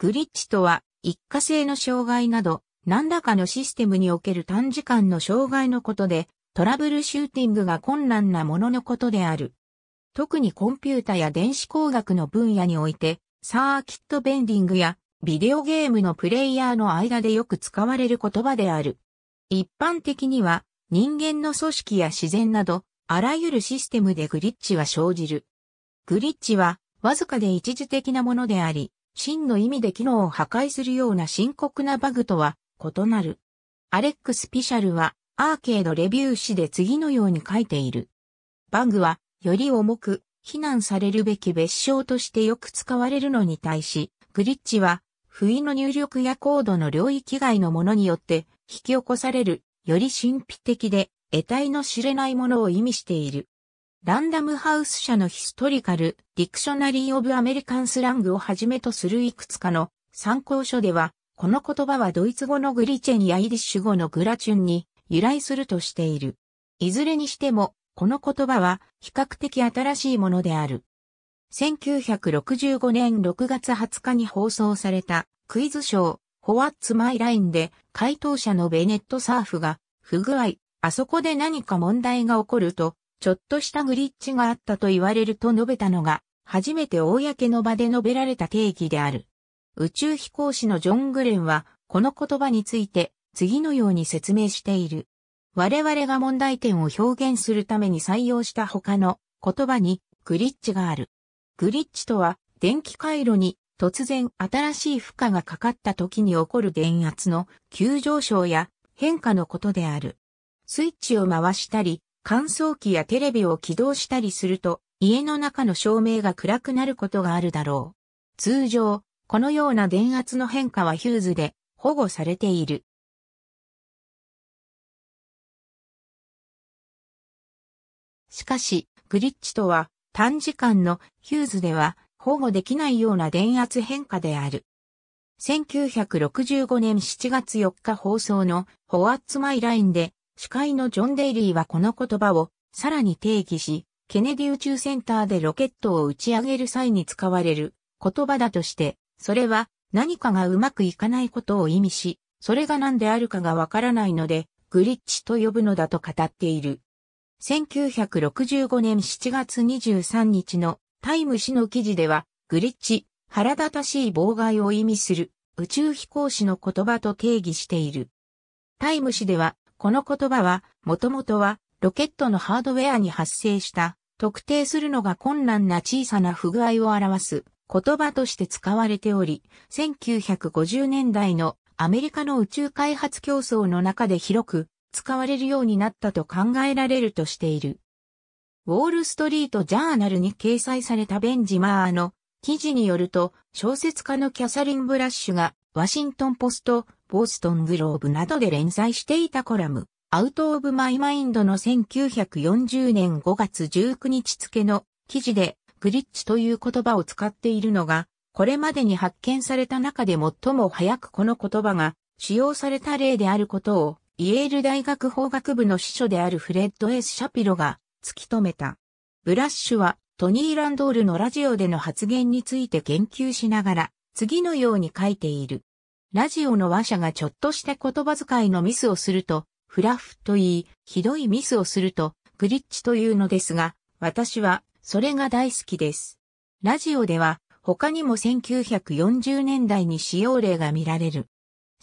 グリッチとは、一過性の障害など、何らかのシステムにおける短時間の障害のことで、トラブルシューティングが困難なもののことである。特にコンピュータや電子工学の分野において、サーキットベンディングやビデオゲームのプレイヤーの間でよく使われる言葉である。一般的には、人間の組織や自然など、あらゆるシステムでグリッチは生じる。グリッチは、わずかで一時的なものであり、真の意味で機能を破壊するような深刻なバグとは異なる。アレックス・ピシャルは、アーケードレビュー誌で次のように書いている。バグは、より重く、非難されるべき別称としてよく使われるのに対し、グリッチは、不意の入力やコードの領域外のものによって、引き起こされる、より神秘的で、得体の知れないものを意味している。ランダムハウス社のヒストリカル・ディクショナリー・オブ・アメリカンスラングをはじめとするいくつかの参考書では、この言葉はドイツ語のグリチェンやイディッシュ語のグラチュンに由来するとしている。いずれにしても、この言葉は比較的新しいものである。1965年6月20日に放送されたクイズショー、What's My Line で回答者のベネット・サーフが不具合、あそこで何か問題が起こると、ちょっとしたグリッチがあったと言われると述べたのが、初めて公の場で述べられた定義である。宇宙飛行士のジョン・グレンは、この言葉について、次のように説明している。我々が問題点を表現するために採用した他の言葉に、グリッチがある。グリッチとは、電気回路に突然新しい負荷がかかった時に起こる電圧の急上昇や変化のことである。スイッチを回したり、乾燥機やテレビを起動したりすると、家の中の照明が暗くなることがあるだろう。通常、このような電圧の変化はヒューズで保護されている。しかし、グリッチとは、短時間のヒューズでは保護できないような電圧変化である。1965年7月4日放送の What's My Line で、司会のジョン・デイリーはこの言葉をさらに定義し、ケネディ宇宙センターでロケットを打ち上げる際に使われる言葉だとして、それは何かがうまくいかないことを意味し、それが何であるかがわからないので、グリッチと呼ぶのだと語っている。1965年7月23日のタイム誌の記事では、グリッチ、腹立たしい妨害を意味する宇宙飛行士の言葉と定義している。タイム誌では、この言葉は、もともとは、ロケットのハードウェアに発生した、特定するのが困難な小さな不具合を表す言葉として使われており、1950年代のアメリカの宇宙開発競争の中で広く使われるようになったと考えられるとしている。ウォール・ストリート・ジャーナルに掲載されたベンジマーの記事によると、小説家のキャサリン・ブラッシュが、ワシントン・ポスト、ボストン・グローブなどで連載していたコラム、アウト・オブ・マイ・マインドの1940年5月19日付の記事で、グリッチという言葉を使っているのが、これまでに発見された中で最も早くこの言葉が使用された例であることを、イェール大学法学部の司書であるフレッド・S・シャピロが突き止めた。ブラッシュは、トニー・ランドールのラジオでの発言について言及しながら、次のように書いている。ラジオの話者がちょっとした言葉遣いのミスをすると、フラフと言い、ひどいミスをすると、グリッチというのですが、私は、それが大好きです。ラジオでは、他にも1940年代に使用例が見られる。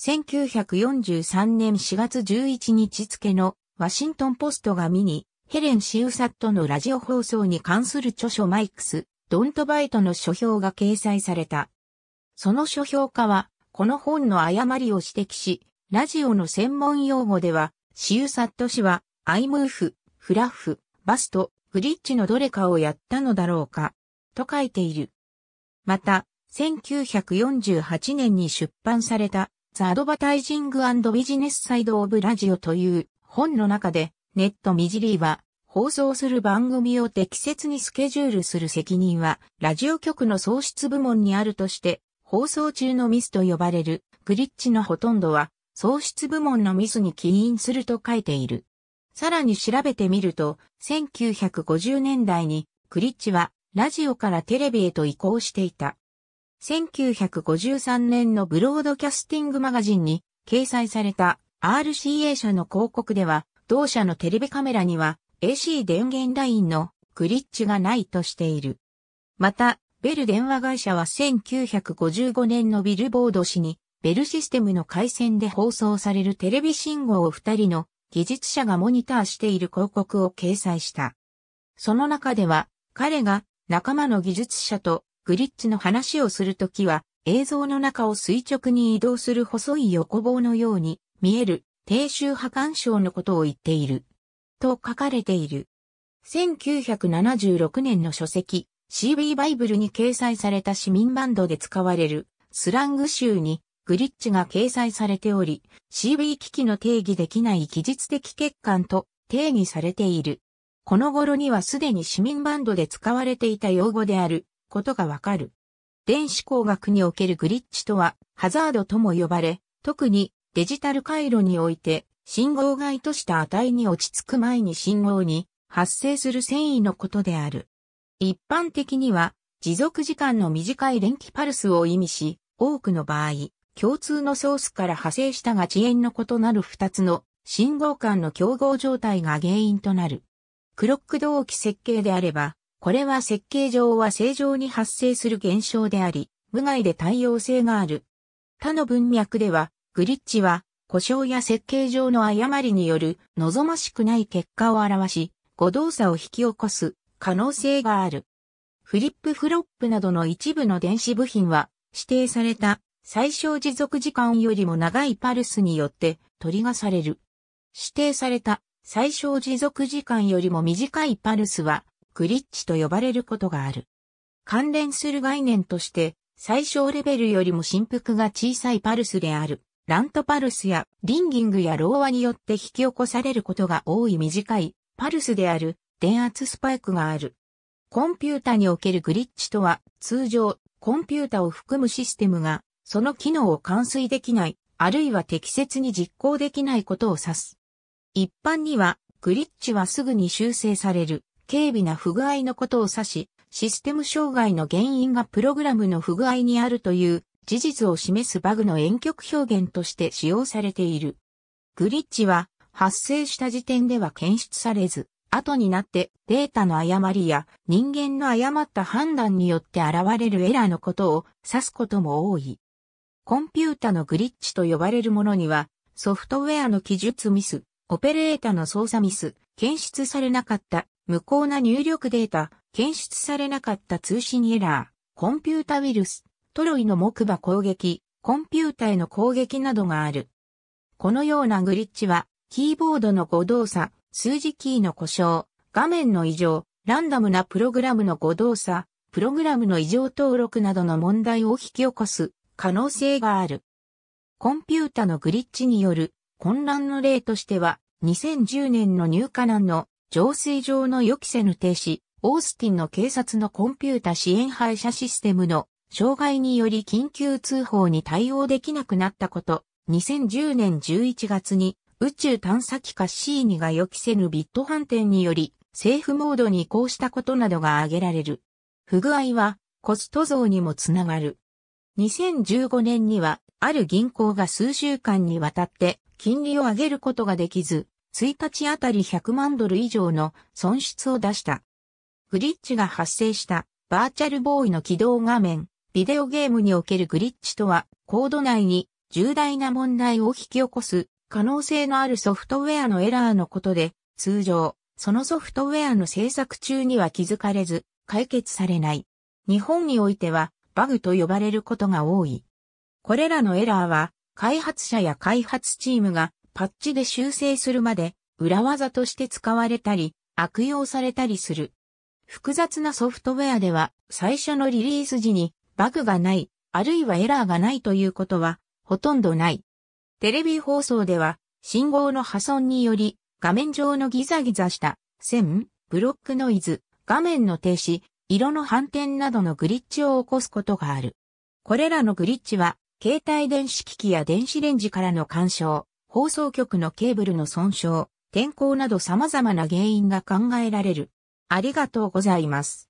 1943年4月11日付の、ワシントンポストがミニ、ヘレン・シウサットのラジオ放送に関する著書マイクス、ドントバイトの書評が掲載された。その書評家は、この本の誤りを指摘し、ラジオの専門用語では、シウサット氏は、アイムーフ、フラフ、バスト、グリッチのどれかをやったのだろうか、と書いている。また、1948年に出版された、ザ・アドバタイジング&ビジネスサイド・オブ・ラジオという本の中で、ネット・ミジリーは、放送する番組を適切にスケジュールする責任は、ラジオ局の創出部門にあるとして、放送中のミスと呼ばれるグリッチのほとんどは創出部門のミスに起因すると書いている。さらに調べてみると、1950年代にグリッチはラジオからテレビへと移行していた。1953年のブロードキャスティングマガジンに掲載された RCA 社の広告では、同社のテレビカメラには AC 電源ラインのグリッチがないとしている。また、ベル電話会社は1955年のビルボード誌に、ベルシステムの回線で放送されるテレビ信号を2人の技術者がモニターしている広告を掲載した。その中では、彼が仲間の技術者とグリッチの話をするときは、映像の中を垂直に移動する細い横棒のように見える低周波干渉のことを言っている。と書かれている。1976年の書籍、CB バイブルに掲載された市民バンドで使われるスラング集にグリッチが掲載されており、CB 機器の定義できない技術的欠陥と定義されている。この頃にはすでに市民バンドで使われていた用語であることがわかる。電子工学におけるグリッチとはハザードとも呼ばれ、特にデジタル回路において信号外とした値に落ち着く前に信号に発生する遷移のことである。一般的には持続時間の短い電気パルスを意味し、多くの場合、共通のソースから派生したが遅延の異なる2つの信号間の競合状態が原因となる。クロック同期設計であれば、これは設計上は正常に発生する現象であり、無害で対応性がある。他の文脈では、グリッチは故障や設計上の誤りによる望ましくない結果を表し、誤動作を引き起こす可能性がある。フリップフロップなどの一部の電子部品は、指定された最小持続時間よりも長いパルスによってトリガされる。指定された最小持続時間よりも短いパルスはグリッチと呼ばれることがある。関連する概念として最小レベルよりも振幅が小さいパルスであるラントパルスやリンギングやローワによって引き起こされることが多い短いパルスである電圧スパイクがある。コンピュータにおけるグリッチとは通常コンピュータを含むシステムがその機能を完遂できないあるいは適切に実行できないことを指す。一般には、グリッチはすぐに修正される、軽微な不具合のことを指し、システム障害の原因がプログラムの不具合にあるという事実を示すバグの婉曲表現として使用されている。グリッチは、発生した時点では検出されず、後になってデータの誤りや人間の誤った判断によって現れるエラーのことを指すことも多い。コンピュータのグリッチと呼ばれるものには、ソフトウェアの記述ミス、オペレータの操作ミス、検出されなかった無効な入力データ、検出されなかった通信エラー、コンピュータウイルス、トロイの木馬攻撃、コンピュータへの攻撃などがある。このようなグリッチは、キーボードの誤動作、数字キーの故障、画面の異常、ランダムなプログラムの誤動作、プログラムの異常登録などの問題を引き起こす可能性がある。コンピュータのグリッチによる混乱の例としては、2010年のニューカナンの浄水場の予期せぬ停止、オースティンの警察のコンピュータ支援配車システムの障害により緊急通報に対応できなくなったこと、2010年11月に宇宙探査機カッシーニが予期せぬビット反転によりセーフモードに移行したことなどが挙げられる。不具合はコスト増にもつながる。2015年にはある銀行が数週間にわたって金利を上げることができず、1日あたり100万ドル以上の損失を出した。グリッチが発生したバーチャルボーイの起動画面、ビデオゲームにおけるグリッチとは、コード内に重大な問題を引き起こす可能性のあるソフトウェアのエラーのことで、通常、そのソフトウェアの制作中には気づかれず、解決されない。日本においては、バグと呼ばれることが多い。これらのエラーは、開発者や開発チームがパッチで修正するまで裏技として使われたり悪用されたりする。複雑なソフトウェアでは最初のリリース時にバグがないあるいはエラーがないということはほとんどない。テレビ放送では信号の破損により画面上のギザギザした線、ブロックノイズ、画面の停止、色の反転などのグリッチを起こすことがある。これらのグリッチは携帯電子機器や電子レンジからの干渉、放送局のケーブルの損傷、天候など様々な原因が考えられる。ありがとうございます。